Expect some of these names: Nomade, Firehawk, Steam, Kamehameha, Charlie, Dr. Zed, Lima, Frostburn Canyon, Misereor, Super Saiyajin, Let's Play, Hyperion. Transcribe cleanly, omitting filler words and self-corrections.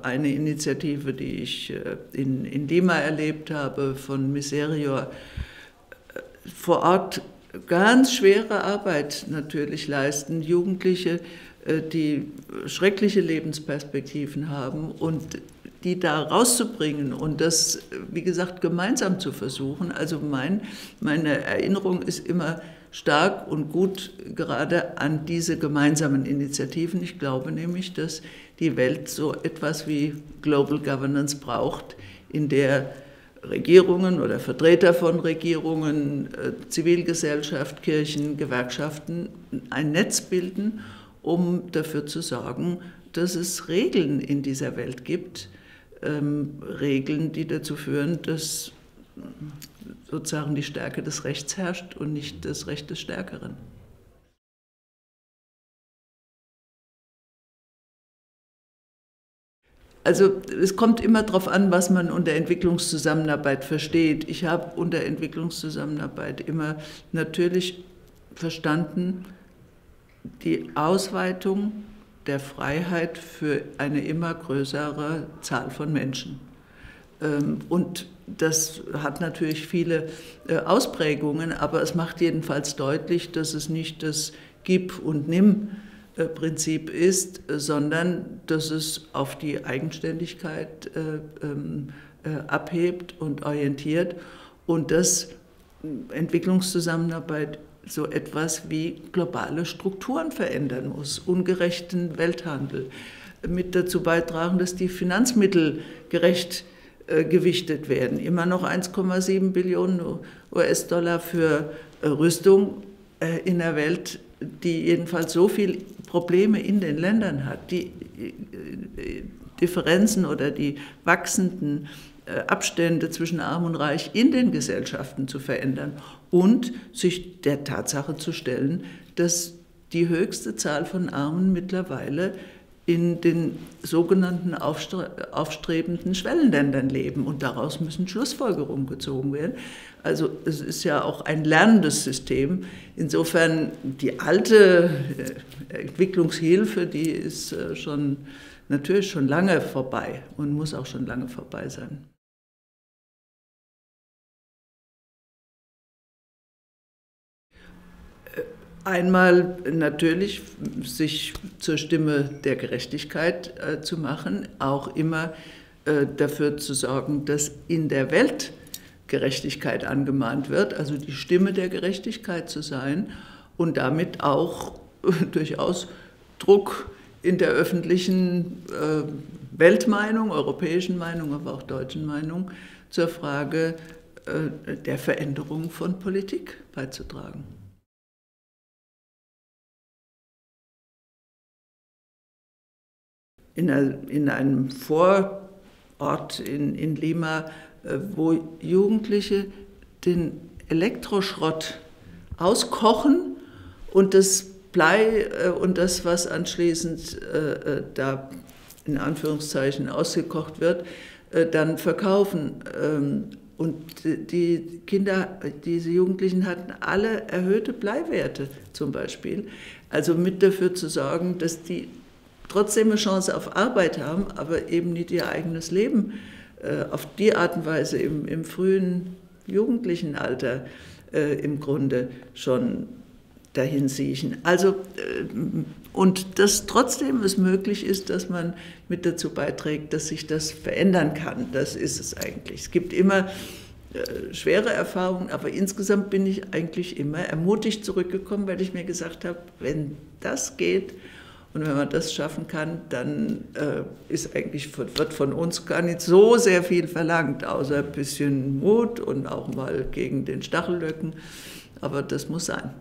Eine Initiative, die ich in Lima erlebt habe, von Misereor, vor Ort ganz schwere Arbeit natürlich leisten, Jugendliche, die schreckliche Lebensperspektiven haben und die da rauszubringen und das, wie gesagt, gemeinsam zu versuchen. Also meine Erinnerung ist immer stark und gut gerade an diese gemeinsamen Initiativen. Ich glaube nämlich, dass die Welt so etwas wie Global Governance braucht, in der Regierungen oder Vertreter von Regierungen, Zivilgesellschaft, Kirchen, Gewerkschaften ein Netz bilden, um dafür zu sorgen, dass es Regeln in dieser Welt gibt, Regeln, die dazu führen, dass sozusagen die Stärke des Rechts herrscht und nicht das Recht des Stärkeren. Also es kommt immer darauf an, was man unter Entwicklungszusammenarbeit versteht. Ich habe unter Entwicklungszusammenarbeit immer natürlich verstanden, die Ausweitung der Freiheit für eine immer größere Zahl von Menschen. Und das hat natürlich viele Ausprägungen, aber es macht jedenfalls deutlich, dass es nicht das Gib- und Nimm-Prinzip ist, sondern dass es auf die Eigenständigkeit abhebt und orientiert und dass Entwicklungszusammenarbeit so etwas wie globale Strukturen verändern muss, ungerechten Welthandel, mit dazu beitragen, dass die Finanzmittel gerecht gewichtet werden. Immer noch 1,7 Billionen US-Dollar für Rüstung in der Welt, die jedenfalls so viele Probleme in den Ländern hat. Die Differenzen oder die wachsenden Abstände zwischen Arm und Reich in den Gesellschaften zu verändern und sich der Tatsache zu stellen, dass die höchste Zahl von Armen mittlerweile in den sogenannten aufstrebenden Schwellenländern leben. Und daraus müssen Schlussfolgerungen gezogen werden. Also es ist ja auch ein lernendes System. Insofern die alte Entwicklungshilfe, die ist schon natürlich schon lange vorbei und muss auch schon lange vorbei sein. Einmal natürlich sich zur Stimme der Gerechtigkeit zu machen, auch immer dafür zu sorgen, dass in der Welt Gerechtigkeit angemahnt wird, also die Stimme der Gerechtigkeit zu sein und damit auch durchaus Druck in der öffentlichen Weltmeinung, europäischen Meinung, aber auch deutschen Meinung zur Frage der Veränderung von Politik beizutragen. In einem Vorort in Lima, wo Jugendliche den Elektroschrott auskochen und das Blei und das, was anschließend da in Anführungszeichen ausgekocht wird, dann verkaufen. Und die Kinder, diese Jugendlichen hatten alle erhöhte Bleiwerte zum Beispiel. Also mit dafür zu sorgen, dass die trotzdem eine Chance auf Arbeit haben, aber eben nicht ihr eigenes Leben auf die Art und Weise im frühen jugendlichen Alter im Grunde schon dahin siechen. Also, und dass trotzdem es möglich ist, dass man mit dazu beiträgt, dass sich das verändern kann. Das ist es eigentlich. Es gibt immer schwere Erfahrungen, aber insgesamt bin ich eigentlich immer ermutigt zurückgekommen, weil ich mir gesagt habe, wenn das geht, und wenn man das schaffen kann, dann wird von uns gar nicht so sehr viel verlangt, außer ein bisschen Mut und auch mal gegen den Stachellöcken. Aber das muss sein.